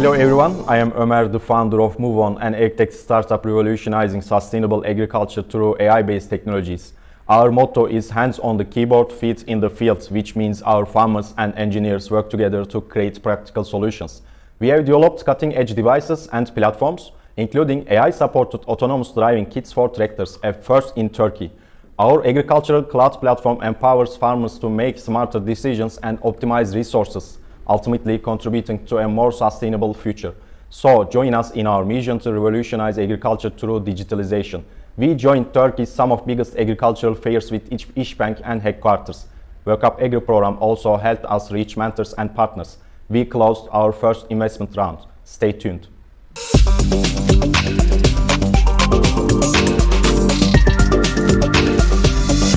Hello everyone, I am Ömer, the founder of MoveOn, an AgriTech startup revolutionizing sustainable agriculture through AI-based technologies. Our motto is hands on the keyboard, feet in the fields, which means our farmers and engineers work together to create practical solutions. We have developed cutting-edge devices and platforms, including AI-supported autonomous driving kits for tractors, a first in Turkey. Our agricultural cloud platform empowers farmers to make smarter decisions and optimize resources, ultimately contributing to a more sustainable future. So join us in our mission to revolutionize agriculture through digitalization. We joined Turkey's some of biggest agricultural fairs with İşbank and headquarters. WorkupAgri program also helped us reach mentors and partners. We closed our first investment round. Stay tuned.